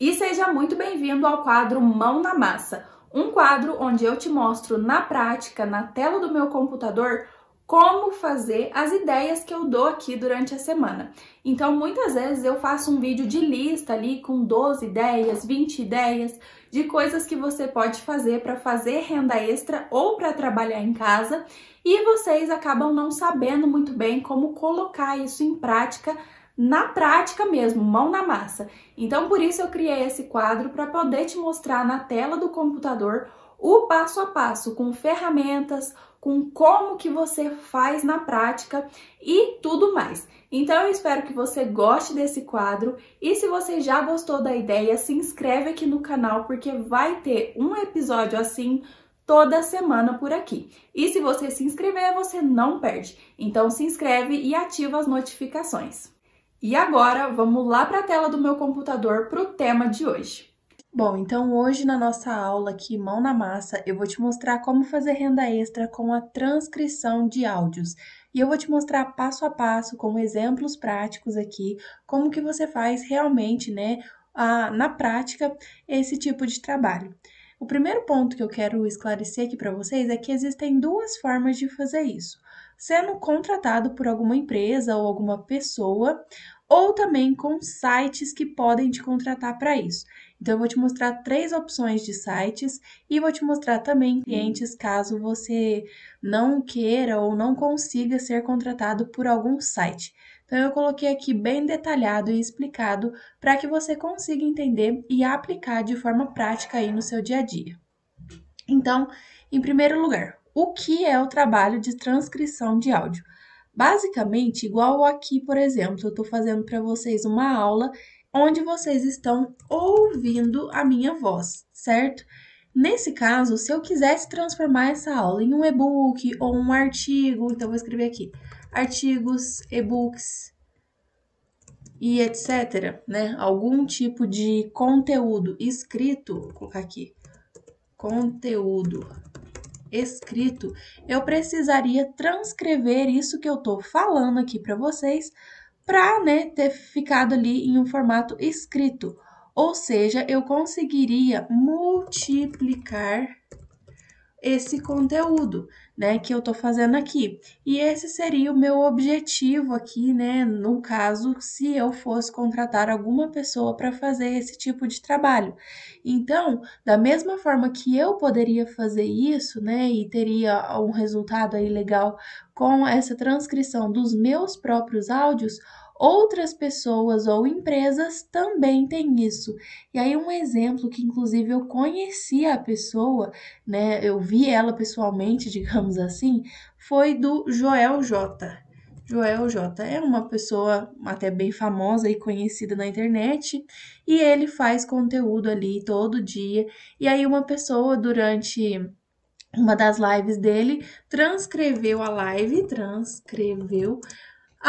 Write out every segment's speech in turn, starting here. E seja muito bem-vindo ao quadro Mão na Massa, um quadro onde eu te mostro na prática, na tela do meu computador, como fazer as ideias que eu dou aqui durante a semana. Então, muitas vezes eu faço um vídeo de lista ali com 12 ideias, 20 ideias de coisas que você pode fazer para fazer renda extra ou para trabalhar em casa, e vocês acabam não sabendo muito bem como colocar isso em prática, na prática mesmo, mão na massa. Então, por isso eu criei esse quadro para poder te mostrar na tela do computador o passo a passo, com ferramentas, com como que você faz na prática e tudo mais. Então eu espero que você goste desse quadro, e se você já gostou da ideia, se inscreve aqui no canal, porque vai ter um episódio assim toda semana por aqui. E se você se inscrever, você não perde. Então se inscreve e ativa as notificações. E agora vamos lá para a tela do meu computador para o tema de hoje. Bom, então hoje na nossa aula aqui, Mão na Massa, eu vou te mostrar como fazer renda extra com a transcrição de áudios. E eu vou te mostrar passo a passo, com exemplos práticos aqui, como que você faz realmente, né, na prática, esse tipo de trabalho. O primeiro ponto que eu quero esclarecer aqui para vocês é que existem duas formas de fazer isso. Sendo contratado por alguma empresa ou alguma pessoa, ou também com sites que podem te contratar para isso. Então, eu vou te mostrar três opções de sites e vou te mostrar também clientes caso você não queira ou não consiga ser contratado por algum site. Então, eu coloquei aqui bem detalhado e explicado para que você consiga entender e aplicar de forma prática aí no seu dia a dia. Então, em primeiro lugar, o que é o trabalho de transcrição de áudio? Basicamente, igual aqui, por exemplo, eu estou fazendo para vocês uma aula onde vocês estão ouvindo a minha voz, certo? Nesse caso, se eu quisesse transformar essa aula em um e-book ou um artigo, então eu vou escrever aqui, artigos, e-books e etc, né? Algum tipo de conteúdo escrito, vou colocar aqui, conteúdo escrito, eu precisaria transcrever isso que eu tô falando aqui para vocês, para, né, ter ficado ali em um formato escrito, ou seja, eu conseguiria multiplicar esse conteúdo, né, que eu tô fazendo aqui, e esse seria o meu objetivo aqui, né, no caso, se eu fosse contratar alguma pessoa para fazer esse tipo de trabalho. Então, da mesma forma que eu poderia fazer isso, né, e teria um resultado aí legal com essa transcrição dos meus próprios áudios, outras pessoas ou empresas também têm isso. E aí um exemplo que inclusive eu conheci a pessoa, né, eu vi ela pessoalmente, digamos assim, foi do Joel Jota. Joel Jota é uma pessoa até bem famosa e conhecida na internet, e ele faz conteúdo ali todo dia, e aí uma pessoa durante uma das lives dele transcreveu a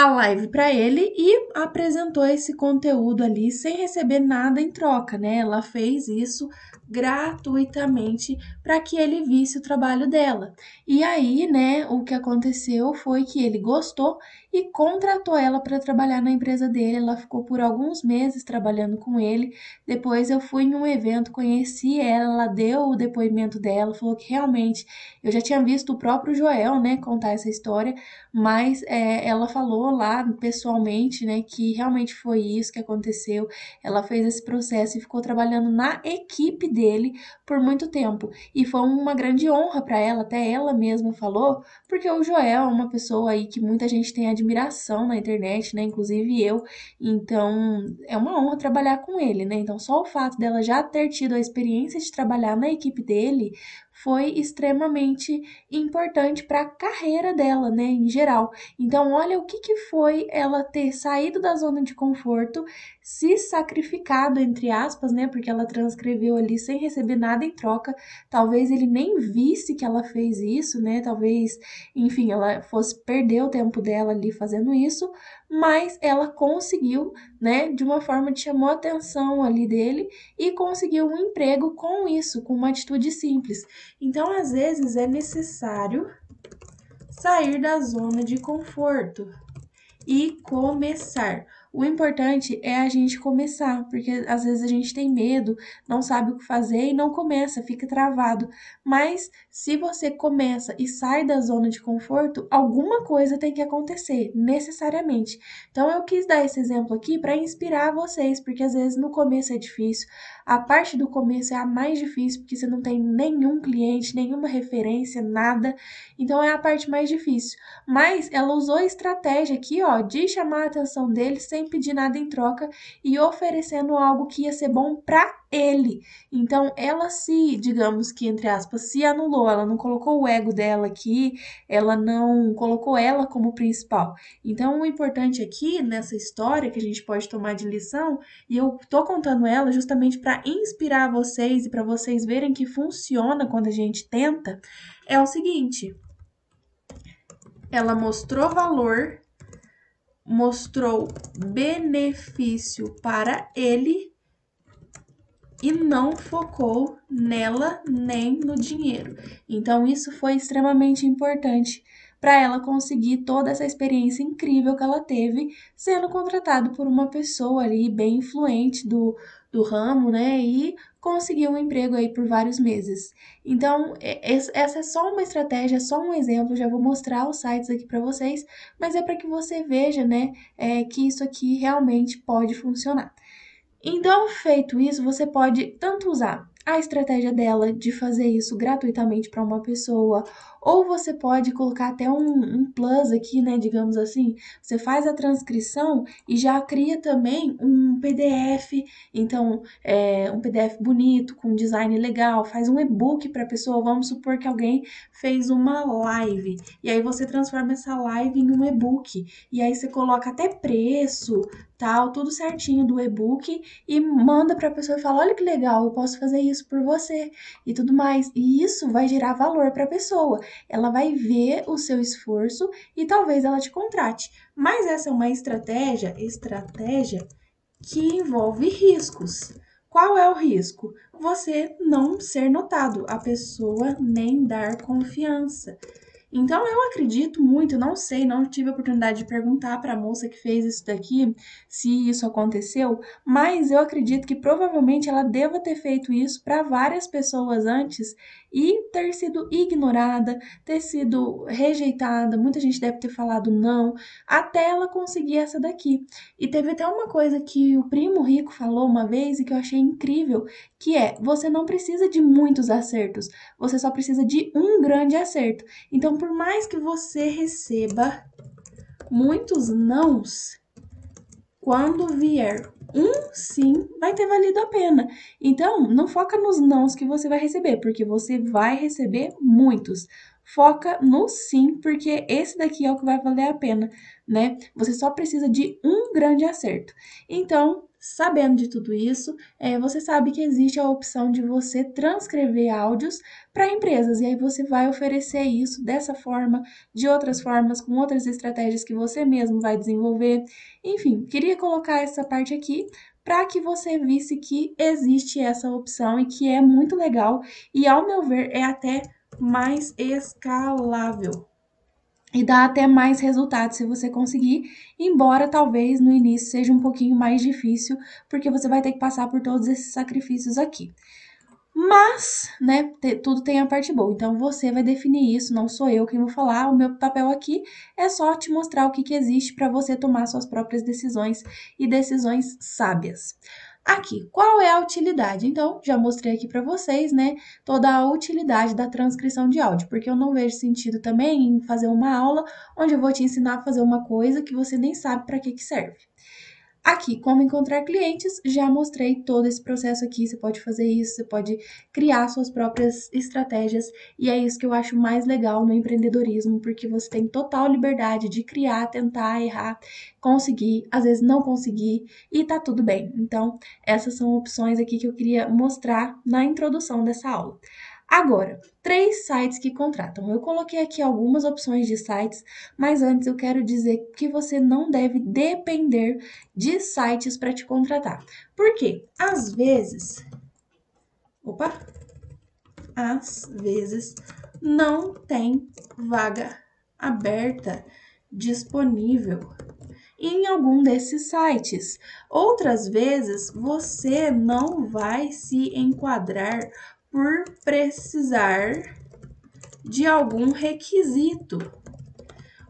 live para ele e apresentou esse conteúdo ali sem receber nada em troca, né? Ela fez isso gratuitamente para que ele visse o trabalho dela. E aí, né, o que aconteceu foi que ele gostou e contratou ela para trabalhar na empresa dele. Ela ficou por alguns meses trabalhando com ele. Depois eu fui em um evento, conheci ela, deu o depoimento dela, falou que realmente, eu já tinha visto o próprio Joel, né, contar essa história, mas ela falou lá pessoalmente, né, que realmente foi isso que aconteceu. Ela fez esse processo e ficou trabalhando na equipe dele por muito tempo, e foi uma grande honra para ela, até ela mesma falou, porque o Joel é uma pessoa aí que muita gente tem admiração na internet, né, inclusive eu, então é uma honra trabalhar com ele, né, então só o fato dela já ter tido a experiência de trabalhar na equipe dele foi extremamente importante para a carreira dela, né, em geral. Então, olha o que foi ela ter saído da zona de conforto, se sacrificado, entre aspas, né, porque ela transcreveu ali sem receber nada em troca. Talvez ele nem visse que ela fez isso, né, talvez, enfim, ela fosse perder o tempo dela ali fazendo isso, mas ela conseguiu, né, de uma forma que chamou a atenção ali dele e conseguiu um emprego com isso, com uma atitude simples. Então, às vezes, é necessário sair da zona de conforto e começar. O importante é a gente começar, porque às vezes a gente tem medo, não sabe o que fazer e não começa, fica travado. Mas se você começa e sai da zona de conforto, alguma coisa tem que acontecer, necessariamente. Então eu quis dar esse exemplo aqui para inspirar vocês, porque às vezes no começo é difícil, a parte do começo é a mais difícil, porque você não tem nenhum cliente, nenhuma referência, nada. Então é a parte mais difícil. Mas ela usou a estratégia aqui, ó, de chamar a atenção dele sem pedir nada em troca e oferecendo algo que ia ser bom pra ele. Então ela se, digamos que entre aspas, se anulou, ela não colocou o ego dela aqui, ela não colocou ela como principal. Então o importante aqui nessa história que a gente pode tomar de lição, e eu tô contando ela justamente para inspirar vocês e para vocês verem que funciona quando a gente tenta, é o seguinte: ela mostrou valor, mostrou benefício para ele e não focou nela nem no dinheiro. Então isso foi extremamente importante para ela conseguir toda essa experiência incrível que ela teve sendo contratado por uma pessoa ali bem influente do ramo, né, e conseguir um emprego aí por vários meses. Então, essa é só uma estratégia, é só um exemplo, já vou mostrar os sites aqui para vocês, mas é para que você veja, né, que isso aqui realmente pode funcionar. Então, feito isso, você pode tanto usar a estratégia dela de fazer isso gratuitamente para uma pessoa, ou você pode colocar até um plus aqui, né, digamos assim, você faz a transcrição e já cria também um PDF, então um PDF bonito, com design legal, faz um e-book para a pessoa, vamos supor que alguém fez uma live, e aí você transforma essa live em um e-book, e aí você coloca até preço, tal, tudo certinho do e-book e manda para a pessoa e fala, olha que legal, eu posso fazer isso por você e tudo mais. E isso vai gerar valor para a pessoa. Ela vai ver o seu esforço e talvez ela te contrate. Mas essa é uma estratégia que envolve riscos. Qual é o risco? Você não ser notado, a pessoa nem dar confiança. Então, eu acredito muito, não sei, não tive a oportunidade de perguntar para a moça que fez isso daqui se isso aconteceu, mas eu acredito que provavelmente ela deva ter feito isso para várias pessoas antes e ter sido ignorada, ter sido rejeitada, muita gente deve ter falado não, até ela conseguir essa daqui. E teve até uma coisa que o Primo Rico falou uma vez e que eu achei incrível, que é, você não precisa de muitos acertos, você só precisa de um grande acerto. Então, por mais que você receba muitos nãos, quando vier um sim, vai ter valido a pena. Então, não foca nos nãos que você vai receber, porque você vai receber muitos. Foca no sim, porque esse daqui é o que vai valer a pena, né? Você só precisa de um grande acerto. Então, sabendo de tudo isso, você sabe que existe a opção de você transcrever áudios para empresas, e aí você vai oferecer isso dessa forma, de outras formas, com outras estratégias que você mesmo vai desenvolver. Enfim, queria colocar essa parte aqui para que você visse que existe essa opção e que é muito legal, e ao meu ver é até mais escalável. E dá até mais resultado se você conseguir, embora talvez no início seja um pouquinho mais difícil, porque você vai ter que passar por todos esses sacrifícios aqui. Mas, né, tudo tem a parte boa, então você vai definir isso, não sou eu quem vou falar, o meu papel aqui é só te mostrar o que existe para você tomar suas próprias decisões e decisões sábias. Aqui, qual é a utilidade? Então, já mostrei aqui para vocês, né, toda a utilidade da transcrição de áudio, porque eu não vejo sentido também em fazer uma aula onde eu vou te ensinar a fazer uma coisa que você nem sabe para que serve. Aqui, como encontrar clientes, já mostrei todo esse processo aqui, você pode fazer isso, você pode criar suas próprias estratégias, e é isso que eu acho mais legal no empreendedorismo, porque você tem total liberdade de criar, tentar, errar, conseguir, às vezes não conseguir, e tá tudo bem. Então, essas são opções aqui que eu queria mostrar na introdução dessa aula. Agora, 3 sites que contratam. Eu coloquei aqui algumas opções de sites, mas antes eu quero dizer que você não deve depender de sites para te contratar. Por quê? Às vezes não tem vaga aberta disponível. em algum desses sites. Outras vezes você não vai se enquadrar por precisar de algum requisito.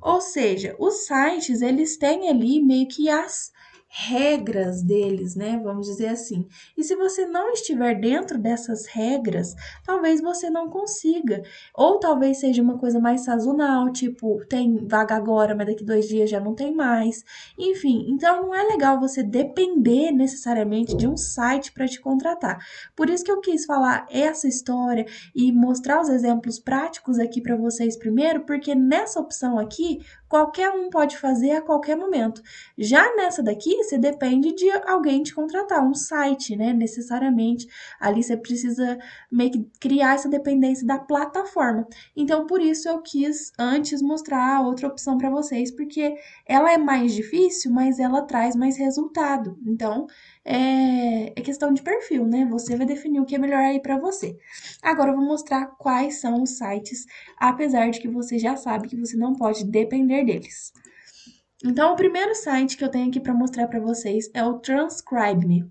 Ou seja, os sites, eles têm ali meio que as regras deles, né? Vamos dizer assim. E se você não estiver dentro dessas regras, talvez você não consiga. Ou talvez seja uma coisa mais sazonal, tipo, tem vaga agora, mas daqui 2 dias já não tem mais. Enfim, então não é legal você depender necessariamente de um site para te contratar. Por isso que eu quis falar essa história e mostrar os exemplos práticos aqui para vocês primeiro, porque nessa opção aqui, qualquer um pode fazer a qualquer momento. Já nessa daqui, você depende de alguém te contratar, um site, né? Necessariamente. Ali você precisa meio que criar essa dependência da plataforma. Então, por isso eu quis antes mostrar a outra opção para vocês, porque ela é mais difícil, mas ela traz mais resultado. Então, é questão de perfil, né? Você vai definir o que é melhor aí para você. Agora eu vou mostrar quais são os sites, apesar de que você já sabe que você não pode depender deles. Então, o primeiro site que eu tenho aqui para mostrar para vocês é o Transcribe.me.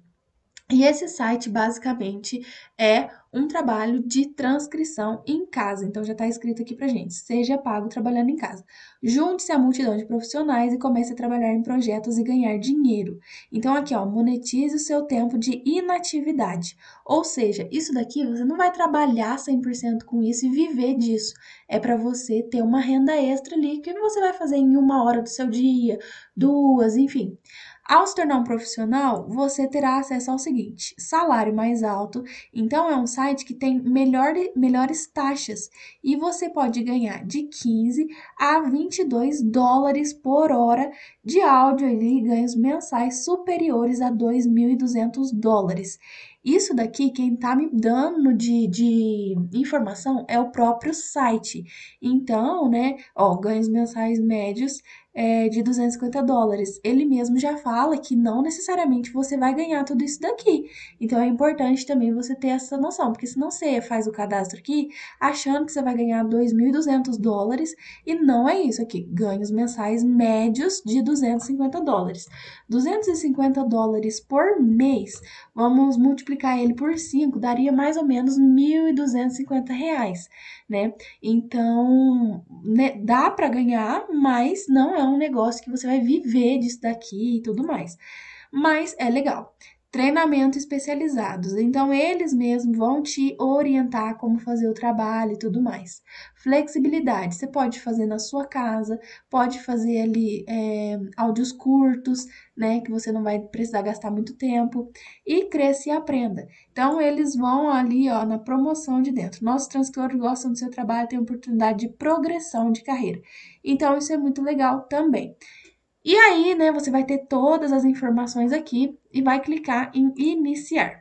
E esse site, basicamente, é um trabalho de transcrição em casa. Então, já está escrito aqui para gente. Seja pago trabalhando em casa. Junte-se à multidão de profissionais e comece a trabalhar em projetos e ganhar dinheiro. Então, aqui, ó, monetize o seu tempo de inatividade. Ou seja, isso daqui, você não vai trabalhar 100% com isso e viver disso. É para você ter uma renda extra ali, que você vai fazer em 1 hora do seu dia, 2, enfim. Ao se tornar um profissional, você terá acesso ao seguinte, salário mais alto. Então, é um site que tem melhores taxas e você pode ganhar de 15 a 22 dólares por hora de áudio e ganhos mensais superiores a 2.200 dólares. Isso daqui, quem tá me dando de informação é o próprio site. Então, né, ó, ganhos mensais médios de 250 dólares. Ele mesmo já fala que não necessariamente você vai ganhar tudo isso daqui. Então, é importante também você ter essa noção, porque senão você faz o cadastro aqui achando que você vai ganhar 2.200 dólares e não é isso aqui. Ganhos mensais médios de 250 dólares. 250 dólares por mês, vamos multiplicar ele por 5, daria mais ou menos R$ 1.250, né? Então, né, dá para ganhar, mas não é um negócio que você vai viver disso daqui e tudo mais. Mas é legal. Treinamento especializados, então eles mesmos vão te orientar como fazer o trabalho e tudo mais. Flexibilidade, você pode fazer na sua casa, pode fazer ali áudios curtos, né, que você não vai precisar gastar muito tempo, e cresça e aprenda. Então eles vão ali, ó, na promoção de dentro. Nossos transcritores gostam do seu trabalho, tem oportunidade de progressão de carreira. Então isso é muito legal também. E aí, né, você vai ter todas as informações aqui e vai clicar em iniciar.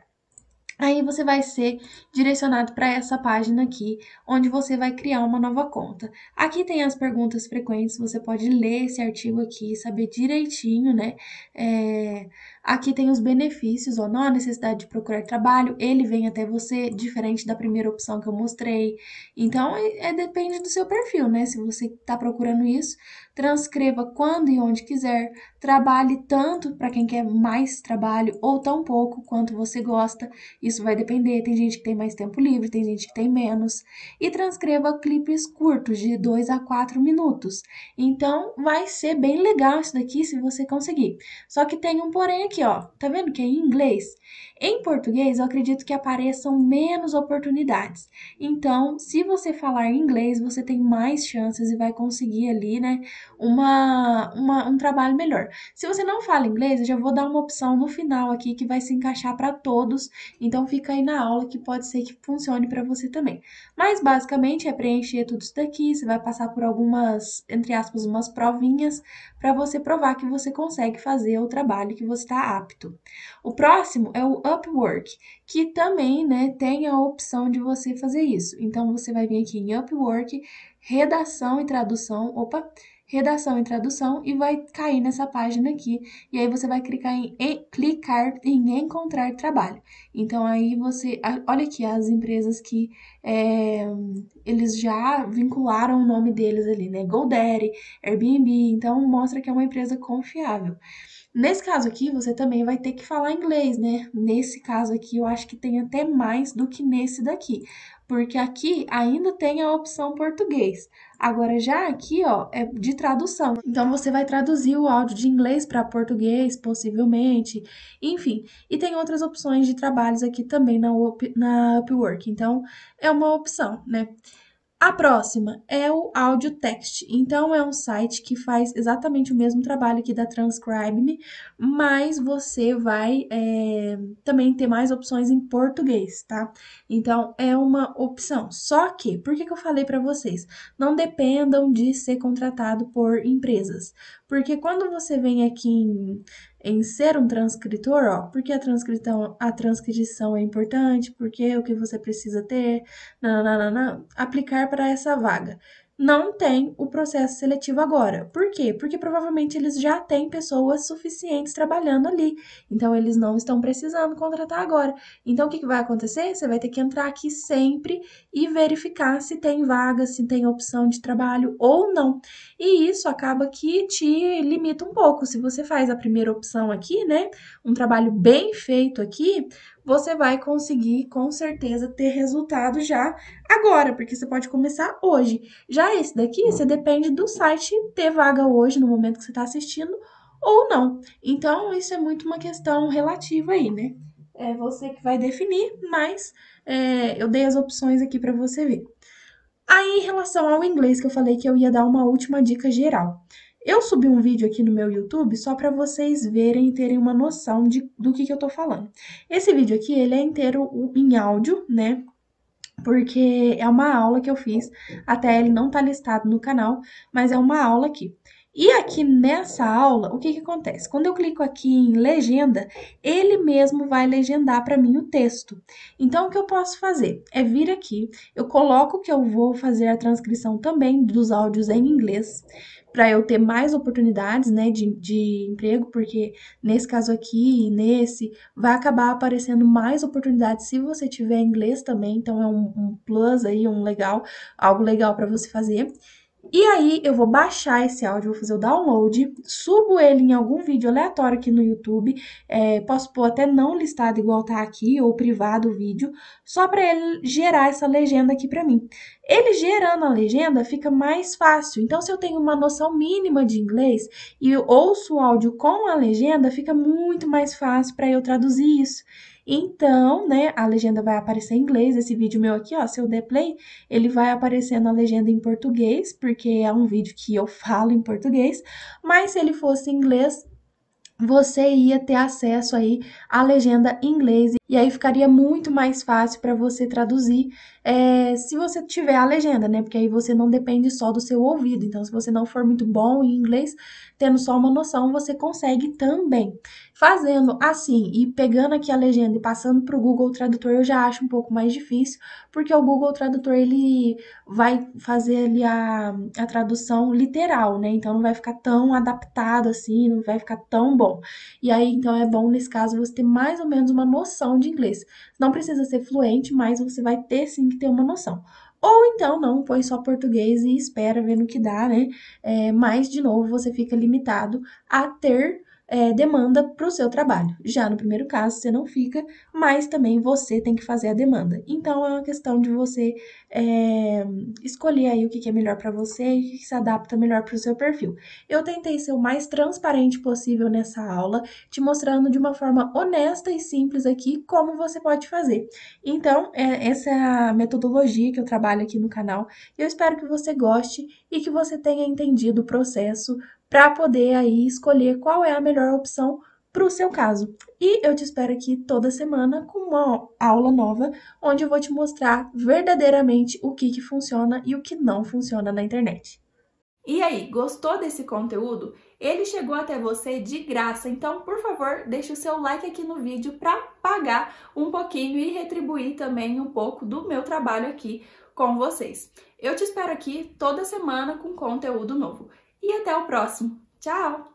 Aí você vai ser direcionado para essa página aqui, onde você vai criar uma nova conta. Aqui tem as perguntas frequentes, você pode ler esse artigo aqui e saber direitinho, né? Aqui tem os benefícios, ó, não há necessidade de procurar trabalho, ele vem até você, diferente da primeira opção que eu mostrei. Então, depende do seu perfil, né? Se você está procurando isso, transcreva quando e onde quiser, trabalhe tanto para quem quer mais trabalho ou tão pouco quanto você gosta. Isso vai depender, tem gente que tem mais tempo livre, tem gente que tem menos. E transcreva clipes curtos, de 2 a 4 minutos. Então, vai ser bem legal isso daqui, se você conseguir. Só que tem um porém aqui, ó. Tá vendo que é em inglês? Em português, eu acredito que apareçam menos oportunidades. Então, se você falar inglês, você tem mais chances e vai conseguir ali, né, um trabalho melhor. Se você não fala inglês, eu já vou dar uma opção no final aqui, que vai se encaixar para todos. Então, fica aí na aula que pode ser que funcione para você também. Mas basicamente é preencher tudo isso daqui, você vai passar por algumas, entre aspas, umas provinhas para você provar que você consegue fazer o trabalho, que você está apto. O próximo é o Upwork, que também, né, tem a opção de você fazer isso. Então você vai vir aqui em Upwork, redação e tradução, redação e tradução e vai cair nessa página aqui. E aí você vai clicar em encontrar trabalho. Então aí você, olha aqui as empresas que eles já vincularam o nome deles ali, né? GoDaddy, Airbnb, então mostra que é uma empresa confiável. Nesse caso aqui, você também vai ter que falar inglês, né? Nesse caso aqui, eu acho que tem até mais do que nesse daqui, porque aqui ainda tem a opção português. Agora já aqui, ó, é de tradução. Então você vai traduzir o áudio de inglês para português, possivelmente, enfim. E tem outras opções de trabalhos aqui também na Upwork, então é uma opção, né? A próxima é o Audiotext, então é um site que faz exatamente o mesmo trabalho aqui da Transcribe.me, mas você vai também ter mais opções em português, tá? Então é uma opção, só que, por que eu falei para vocês? Não dependam de ser contratado por empresas, porque quando você vem aqui em ser um transcritor, ó, porque a transcrição é importante, porque o que você precisa ter, aplicar para essa vaga. Não tem o processo seletivo agora. Por quê? Porque provavelmente eles já têm pessoas suficientes trabalhando ali. Então, eles não estão precisando contratar agora. Então, o que vai acontecer? Você vai ter que entrar aqui sempre e verificar se tem vaga, se tem opção de trabalho ou não. E isso acaba que te limita um pouco. Se você faz a primeira opção aqui, né? Um trabalho bem feito aqui, você vai conseguir, com certeza, ter resultado já agora, porque você pode começar hoje. Já esse daqui, você depende do site ter vaga hoje, no momento que você está assistindo, ou não. Então, isso é muito uma questão relativa aí, né? É você que vai definir, mas eu dei as opções aqui para você ver. Aí, em relação ao inglês, que eu falei que eu ia dar uma última dica geral. Eu subi um vídeo aqui no meu YouTube só para vocês verem e terem uma noção do que eu tô falando. Esse vídeo aqui, ele é inteiro em áudio, né? Porque é uma aula que eu fiz, até ele não tá listado no canal, mas é uma aula aqui. E aqui nessa aula, o que acontece? Quando eu clico aqui em legenda, ele mesmo vai legendar para mim o texto. Então, o que eu posso fazer é vir aqui, eu coloco que eu vou fazer a transcrição também dos áudios em inglês, para eu ter mais oportunidades, né, de emprego, porque nesse caso aqui e nesse, vai acabar aparecendo mais oportunidades se você tiver inglês também, então é um plus aí, algo legal para você fazer. E aí, eu vou baixar esse áudio, vou fazer o download, subo ele em algum vídeo aleatório aqui no YouTube, posso pôr até não listado igual tá aqui, ou privado o vídeo, só para ele gerar essa legenda aqui para mim. Ele gerando a legenda fica mais fácil, então se eu tenho uma noção mínima de inglês e eu ouço o áudio com a legenda, fica muito mais fácil para eu traduzir isso. Então, né, a legenda vai aparecer em inglês, esse vídeo meu aqui, ó, se eu der play, ele vai aparecendo a legenda em português, porque é um vídeo que eu falo em português, mas se ele fosse em inglês, você ia ter acesso aí à legenda em inglês, e aí ficaria muito mais fácil para você traduzir se você tiver a legenda, né? Porque aí você não depende só do seu ouvido, então se você não for muito bom em inglês, tendo só uma noção, você consegue também. Fazendo assim e pegando aqui a legenda e passando para o Google Tradutor, eu já acho um pouco mais difícil, porque o Google Tradutor, ele vai fazer ali a tradução literal, né? Então não vai ficar tão adaptado assim, não vai ficar tão bom. E aí, então, é bom, nesse caso, você ter mais ou menos uma noção de inglês. Não precisa ser fluente, mas você vai ter, sim, que ter uma noção. Ou então, não, põe só português e espera ver no que dá, né? Mas, de novo, você fica limitado a ter demanda para o seu trabalho. Já no primeiro caso, você não fica, mas também você tem que fazer a demanda. Então, é uma questão de você escolher aí o que é melhor para você e o que se adapta melhor para o seu perfil. Eu tentei ser o mais transparente possível nessa aula, te mostrando de uma forma honesta e simples aqui como você pode fazer. Então, essa é a metodologia que eu trabalho aqui no canal. Eu espero que você goste e que você tenha entendido o processo para poder aí escolher qual é a melhor opção para o seu caso. E eu te espero aqui toda semana com uma aula nova, onde eu vou te mostrar verdadeiramente o que funciona e o que não funciona na internet. E aí, gostou desse conteúdo? Ele chegou até você de graça, então, por favor, deixe o seu like aqui no vídeo para pagar um pouquinho e retribuir também um pouco do meu trabalho aqui com vocês. Eu te espero aqui toda semana com conteúdo novo. E até o próximo. Tchau!